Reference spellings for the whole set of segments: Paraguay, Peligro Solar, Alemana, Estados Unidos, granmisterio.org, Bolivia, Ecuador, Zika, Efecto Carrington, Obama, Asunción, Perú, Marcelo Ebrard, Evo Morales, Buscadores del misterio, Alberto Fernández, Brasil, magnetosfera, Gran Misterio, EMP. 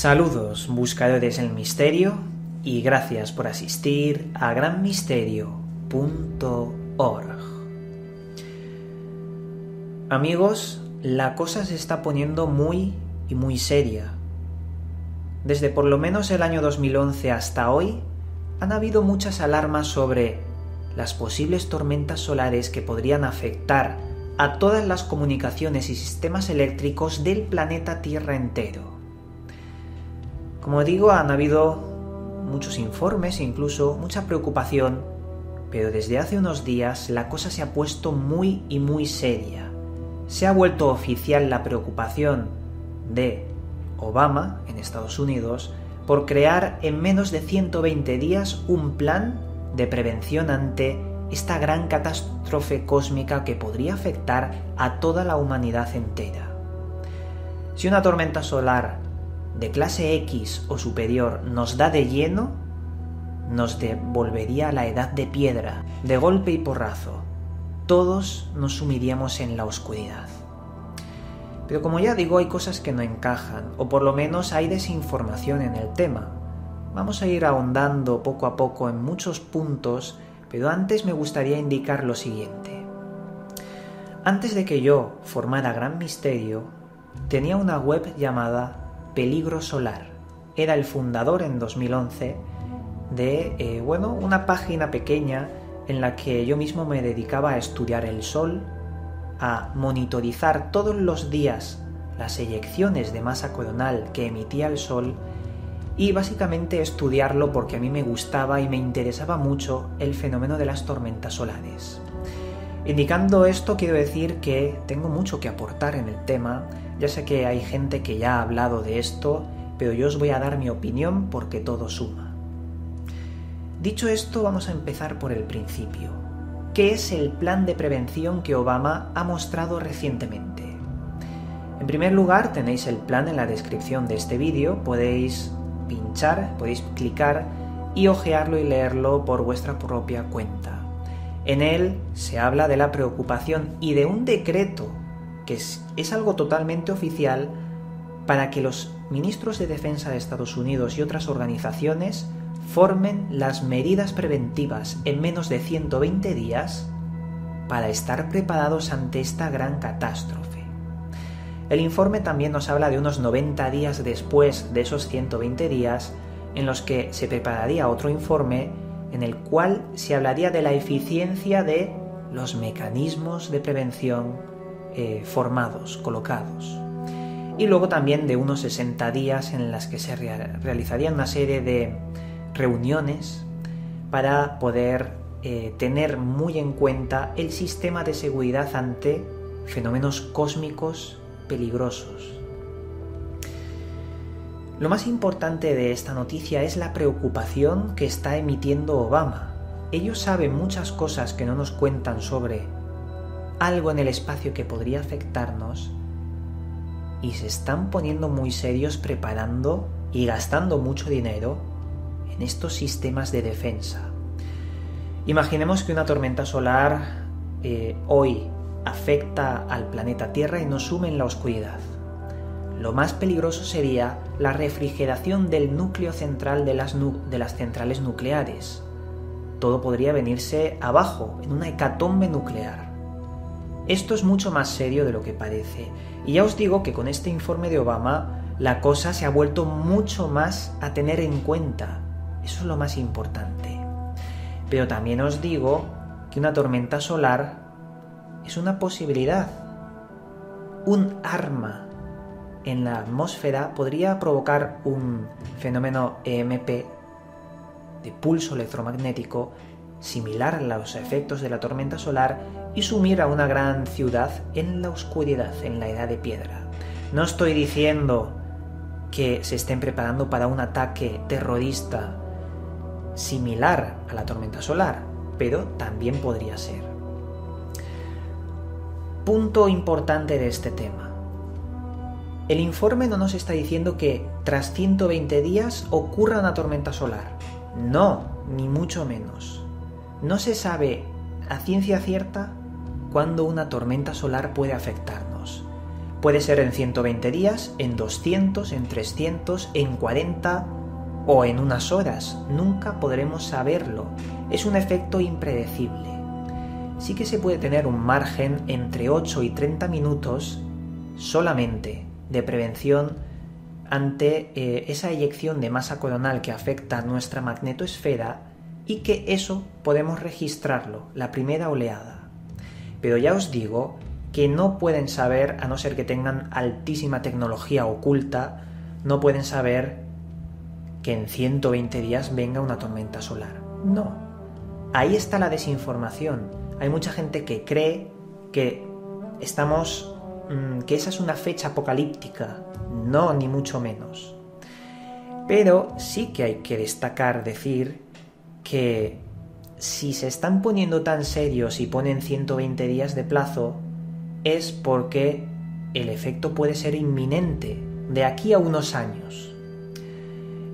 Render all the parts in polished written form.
Saludos, buscadores del misterio, y gracias por asistir a granmisterio.org. Amigos, la cosa se está poniendo muy seria. Desde por lo menos el año 2011 hasta hoy, han habido muchas alarmas sobre las posibles tormentas solares que podrían afectar a todas las comunicaciones y sistemas eléctricos del planeta Tierra entero. Como digo, han habido muchos informes, incluso mucha preocupación, pero desde hace unos días la cosa se ha puesto muy seria. Se ha vuelto oficial la preocupación de Obama, en Estados Unidos, por crear en menos de 120 días un plan de prevención ante esta gran catástrofe cósmica que podría afectar a toda la humanidad entera. Si una tormenta solar de clase X o superior nos da de lleno, nos devolvería a la edad de piedra, de golpe y porrazo. Todos nos sumiríamos en la oscuridad. Pero como ya digo, hay cosas que no encajan, o por lo menos hay desinformación en el tema. Vamos a ir ahondando poco a poco en muchos puntos, pero antes me gustaría indicar lo siguiente. Antes de que yo formara Gran Misterio, tenía una web llamada Peligro Solar. Era el fundador en 2011 de una página pequeña en la que yo mismo me dedicaba a estudiar el sol, a monitorizar todos los días las eyecciones de masa coronal que emitía el sol y básicamente estudiarlo porque a mí me gustaba y me interesaba mucho el fenómeno de las tormentas solares. Indicando esto, quiero decir que tengo mucho que aportar en el tema. Ya sé que hay gente que ya ha hablado de esto, pero yo os voy a dar mi opinión porque todo suma. Dicho esto, vamos a empezar por el principio. ¿Qué es el plan de prevención que Obama ha mostrado recientemente? En primer lugar, tenéis el plan en la descripción de este vídeo, podéis pinchar, podéis clicar y hojearlo y leerlo por vuestra propia cuenta. En él se habla de la preocupación y de un decreto, que es algo totalmente oficial, para que los ministros de Defensa de Estados Unidos y otras organizaciones formen las medidas preventivas en menos de 120 días para estar preparados ante esta gran catástrofe. El informe también nos habla de unos 90 días después de esos 120 días en los que se prepararía otro informe en el cual se hablaría de la eficiencia de los mecanismos de prevención colocados. Y luego también de unos 60 días en las que se realizaría una serie de reuniones para poder tener muy en cuenta el sistema de seguridad ante fenómenos cósmicos peligrosos. Lo más importante de esta noticia es la preocupación que está emitiendo Obama. Ellos saben muchas cosas que no nos cuentan sobre algo en el espacio que podría afectarnos y se están poniendo muy serios preparando y gastando mucho dinero en estos sistemas de defensa. Imaginemos que una tormenta solar hoy afecta al planeta Tierra y nos sume en la oscuridad. Lo más peligroso sería la refrigeración del núcleo central de las centrales nucleares. Todo podría venirse abajo, en una hecatombe nuclear. Esto es mucho más serio de lo que parece. Y ya os digo que con este informe de Obama, la cosa se ha vuelto mucho más a tener en cuenta. Eso es lo más importante. Pero también os digo que una tormenta solar es una posibilidad. Un arma en la atmósfera podría provocar un fenómeno EMP de pulso electromagnético similar a los efectos de la tormenta solar y sumir a una gran ciudad en la oscuridad, en la edad de piedra. No estoy diciendo que se estén preparando para un ataque terrorista similar a la tormenta solar, pero también podría ser. Punto importante de este tema. El informe no nos está diciendo que tras 120 días ocurra una tormenta solar. No, ni mucho menos. No se sabe a ciencia cierta cuándo una tormenta solar puede afectarnos. Puede ser en 120 días, en 200, en 300, en 40 o en unas horas. Nunca podremos saberlo. Es un efecto impredecible. Sí que se puede tener un margen entre 8 y 30 minutos solamente de prevención ante esa eyección de masa coronal que afecta nuestra magnetosfera y que eso podemos registrarlo, la primera oleada. Pero ya os digo que no pueden saber, a no ser que tengan altísima tecnología oculta, no pueden saber que en 120 días venga una tormenta solar. No. Ahí está la desinformación. Hay mucha gente que cree que que esa es una fecha apocalíptica. No, ni mucho menos. Pero sí que hay que destacar, decir que si se están poniendo tan serios y ponen 120 días de plazo, es porque el efecto puede ser inminente de aquí a unos años.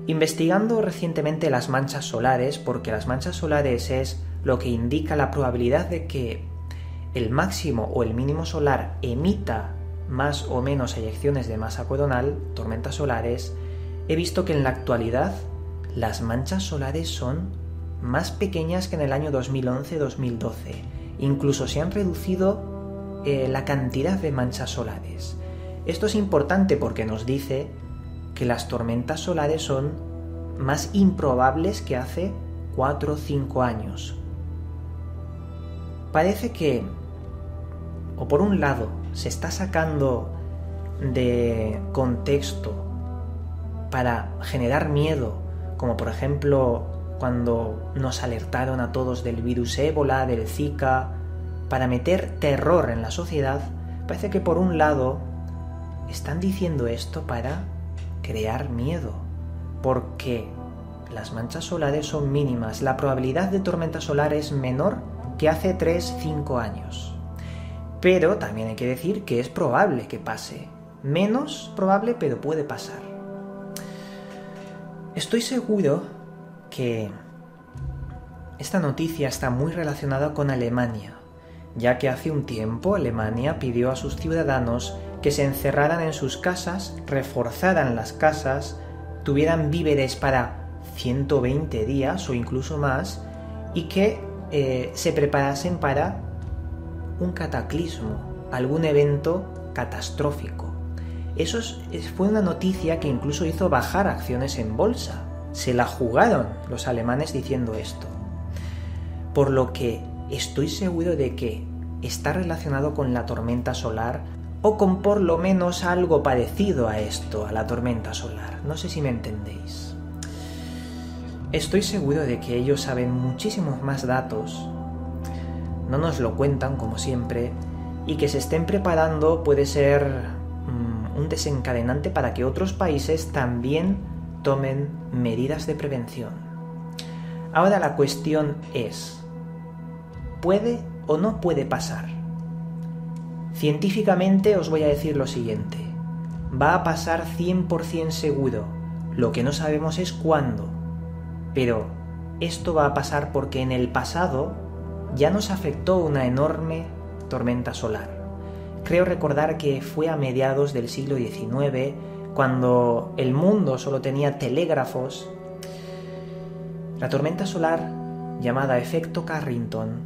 Investigando recientemente las manchas solares, porque las manchas solares es lo que indica la probabilidad de que el máximo o el mínimo solar emita más o menos eyecciones de masa coronal, tormentas solares, he visto que en la actualidad las manchas solares son más pequeñas que en el año 2011-2012. Incluso se han reducido la cantidad de manchas solares. Esto es importante porque nos dice que las tormentas solares son más improbables que hace 4 o 5 años. Parece que, o por un lado, se está sacando de contexto para generar miedo, como por ejemplo cuando nos alertaron a todos del virus ébola, del Zika, para meter terror en la sociedad. Parece que por un lado están diciendo esto para crear miedo, porque las manchas solares son mínimas, la probabilidad de tormenta solar es menor que hace 3-5 años. Pero también hay que decir que es probable que pase, menos probable pero puede pasar. Estoy seguro que esta noticia está muy relacionada con Alemania, ya que hace un tiempo Alemania pidió a sus ciudadanos que se encerraran en sus casas, reforzaran las casas, tuvieran víveres para 120 días o incluso más, y que se preparasen para un cataclismo, algún evento catastrófico. Eso fue una noticia que incluso hizo bajar acciones en bolsa. Se la jugaron los alemanes diciendo esto. Por lo que estoy seguro de que está relacionado con la tormenta solar o con por lo menos algo parecido a esto, a la tormenta solar. No sé si me entendéis. Estoy seguro de que ellos saben muchísimos más datos, no nos lo cuentan como siempre, y que se estén preparando puede ser un desencadenante para que otros países también tomen medidas de prevención. Ahora la cuestión es: ¿puede o no puede pasar? Científicamente os voy a decir lo siguiente. Va a pasar 100% seguro. Lo que no sabemos es cuándo. Pero esto va a pasar porque en el pasado ya nos afectó una enorme tormenta solar. Creo recordar que fue a mediados del siglo XIX, cuando el mundo solo tenía telégrafos. La tormenta solar, llamada Efecto Carrington,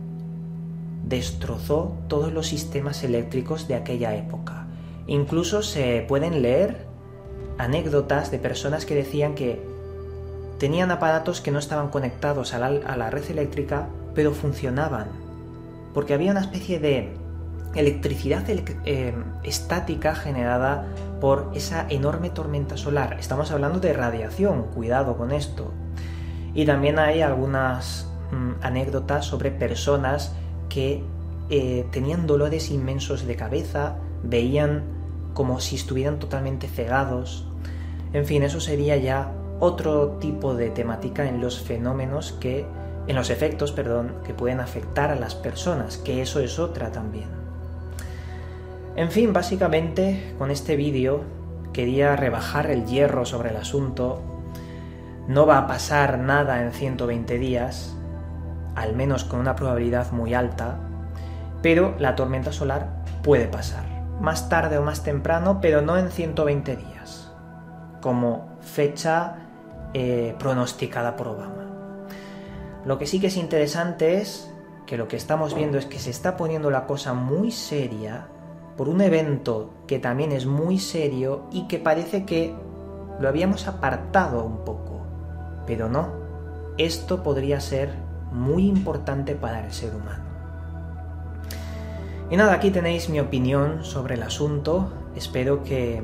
destrozó todos los sistemas eléctricos de aquella época. Incluso se pueden leer anécdotas de personas que decían que tenían aparatos que no estaban conectados a la red eléctrica, pero funcionaban, porque había una especie de electricidad estática generada por esa enorme tormenta solar. Estamos hablando de radiación, cuidado con esto. Y también hay algunas anécdotas sobre personas que tenían dolores inmensos de cabeza, veían como si estuvieran totalmente cegados. En fin, eso sería ya otro tipo de temática en los fenómenos que, en los efectos, perdón, que pueden afectar a las personas, que eso es otra también. En fin, básicamente con este vídeo quería rebajar el hierro sobre el asunto. No va a pasar nada en 120 días. Al menos con una probabilidad muy alta, pero la tormenta solar puede pasar. más tarde o más temprano, pero no en 120 días, como fecha pronosticada por Obama. Lo que sí que es interesante es que lo que estamos viendo es que se está poniendo la cosa muy seria por un evento que también es muy serio y que parece que lo habíamos apartado un poco, pero no, esto podría ser muy importante para el ser humano. Y nada, aquí tenéis mi opinión sobre el asunto. Espero que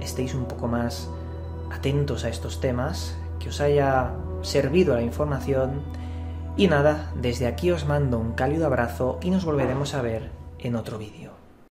estéis un poco más atentos a estos temas, que os haya servido la información. Y nada, desde aquí os mando un cálido abrazo y nos volveremos a ver en otro vídeo.